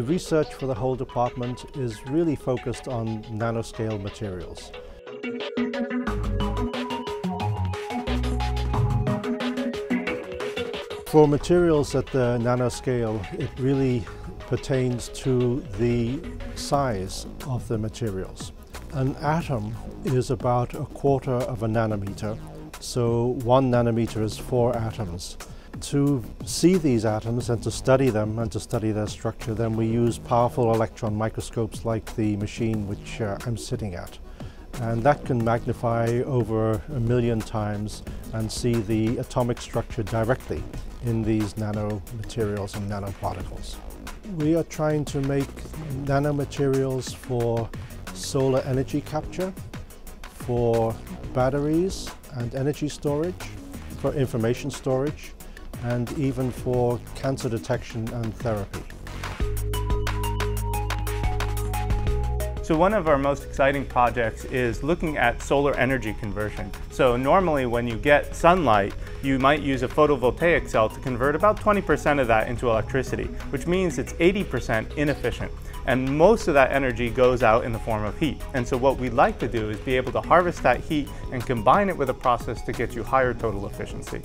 The research for the whole department is really focused on nanoscale materials. For materials at the nanoscale, it really pertains to the size of the materials. An atom is about a quarter of a nanometer, so 1 nanometer is 4 atoms. To see these atoms and to study them and to study their structure, then we use powerful electron microscopes like the machine which I'm sitting at. And that can magnify over 1,000,000 times and see the atomic structure directly in these nanomaterials and nanoparticles. We are trying to make nanomaterials for solar energy capture, for batteries and energy storage, for information storage, and even for cancer detection and therapy. So one of our most exciting projects is looking at solar energy conversion. So normally when you get sunlight, you might use a photovoltaic cell to convert about 20% of that into electricity, which means it's 80% inefficient. And most of that energy goes out in the form of heat. And so what we'd like to do is be able to harvest that heat and combine it with a process to get you higher total efficiency.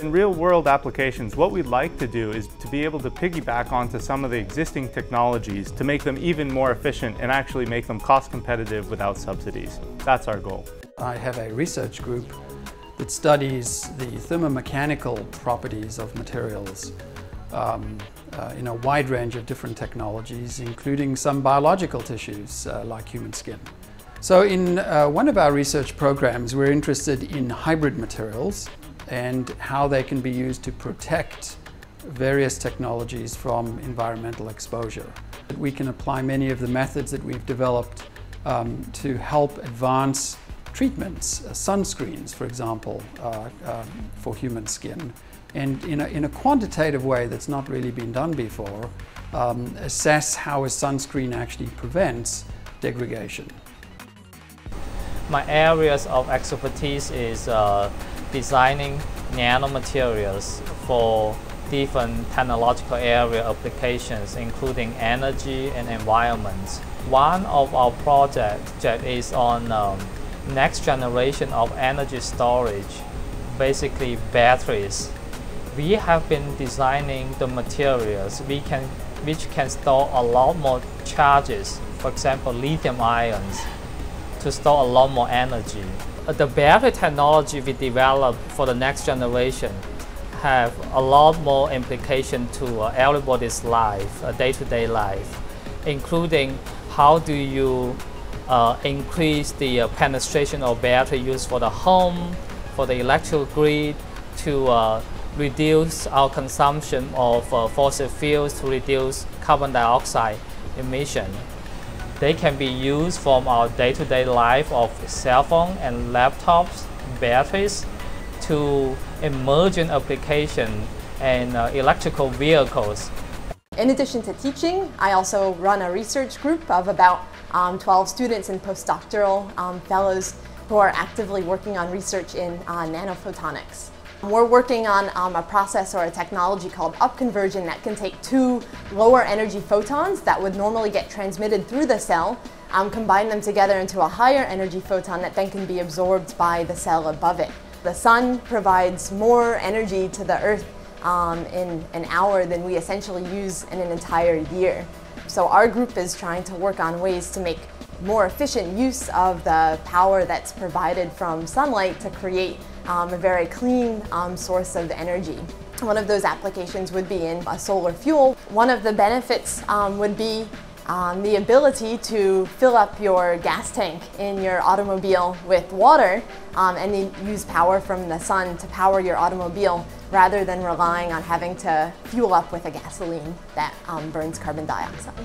In real-world applications, what we'd like to do is to be able to piggyback onto some of the existing technologies to make them even more efficient and actually make them cost competitive without subsidies. That's our goal. I have a research group that studies the thermomechanical properties of materials in a wide range of different technologies, including some biological tissues like human skin. So in one of our research programs, we're interested in hybrid materials and how they can be used to protect various technologies from environmental exposure. We can apply many of the methods that we've developed to help advance treatments, sunscreens, for example, for human skin. And in a quantitative way that's not really been done before, assess how a sunscreen actually prevents degradation. My areas of expertise is designing nanomaterials for different technological area applications, including energy and environment. One of our projects is on next generation of energy storage, basically batteries. We have been designing the materials which can store a lot more charges, for example lithium ions, to store a lot more energy. The battery technology we developed for the next generation have a lot more implication to everybody's life, day-to-day life, including how do you increase the penetration of battery use for the home, for the electrical grid, to reduce our consumption of fossil fuels, to reduce carbon dioxide emission. They can be used from our day-to-day life of cell phone and laptops, batteries, to emerging application and electrical vehicles. In addition to teaching, I also run a research group of about 12 students and postdoctoral fellows who are actively working on research in nanophotonics. We're working on a process or a technology called upconversion that can take 2 lower energy photons that would normally get transmitted through the cell, combine them together into a higher energy photon that then can be absorbed by the cell above it. The sun provides more energy to the Earth in an hour than we essentially use in an entire year. So our group is trying to work on ways to make more efficient use of the power that's provided from sunlight to create a very clean source of energy. One of those applications would be in solar fuel. One of the benefits would be the ability to fill up your gas tank in your automobile with water and then use power from the sun to power your automobile rather than relying on having to fuel up with a gasoline that burns carbon dioxide.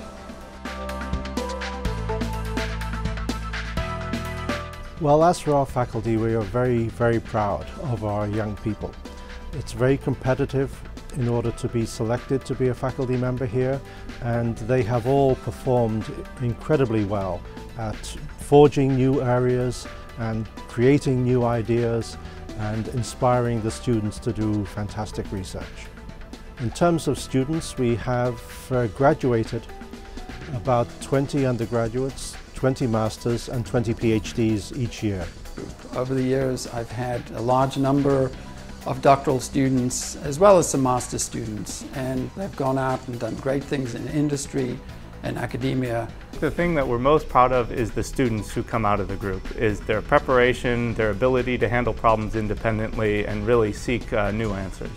Well, as for our faculty, we are very, very proud of our young people. It's very competitive in order to be selected to be a faculty member here, and they have all performed incredibly well at forging new areas and creating new ideas and inspiring the students to do fantastic research. In terms of students, we have graduated about 20 undergraduates, 20 masters and 20 PhDs each year. Over the years I've had a large number of doctoral students as well as some master's students, and they've gone out and done great things in industry and academia. The thing that we're most proud of is the students who come out of the group, is their preparation, their ability to handle problems independently and really seek new answers.